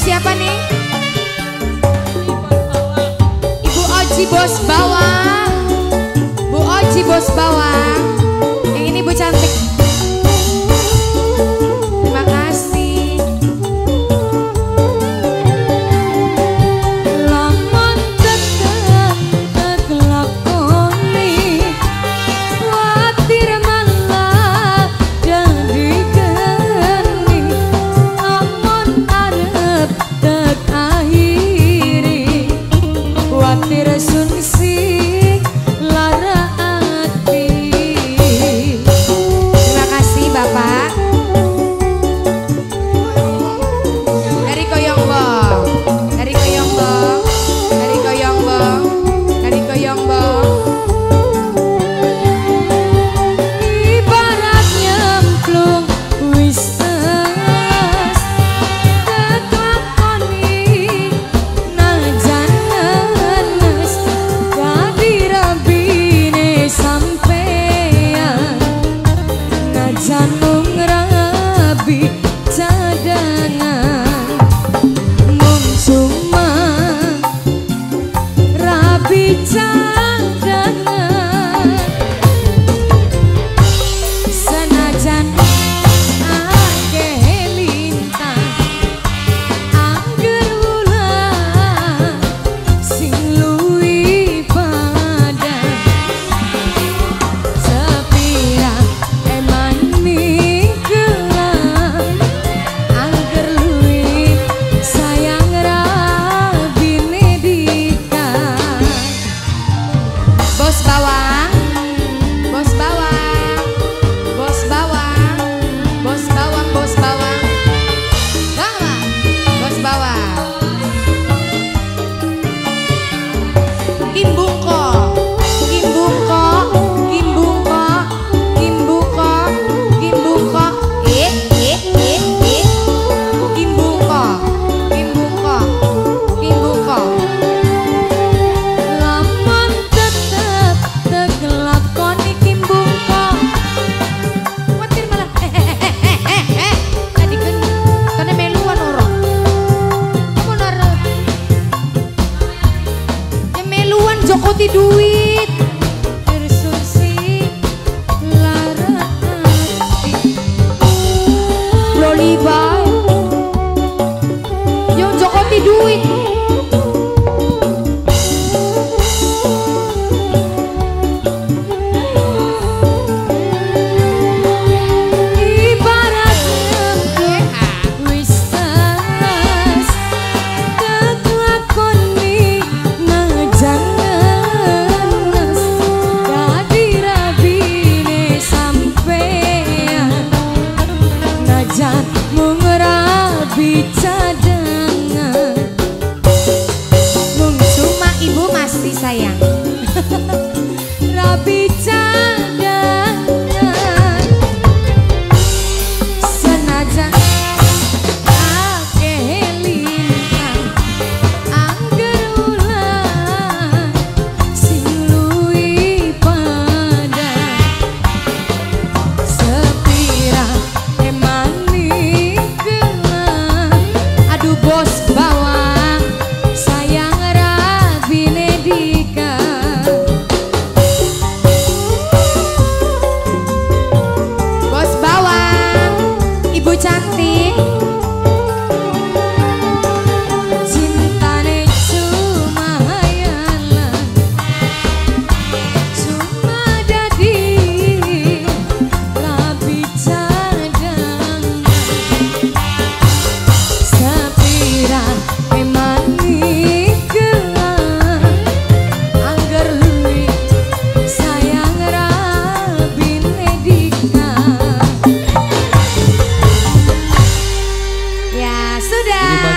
Siapa nih? Ibu Oji Bos Bawang, Bu Oji Bos Bawang. Yang ini Bu cantik. Terima kasih. Lamun tetep ngelakoni watir malah jadi geni. Lamun ada Jokoti duit tersusi lara hati lolibay yang jokoti duit sayang Rabi cadangan senajan akeh lintang angger ulah sing luwih padha sepira emani gelang. Aduh Bos Bawang sayang Rabine di jangan.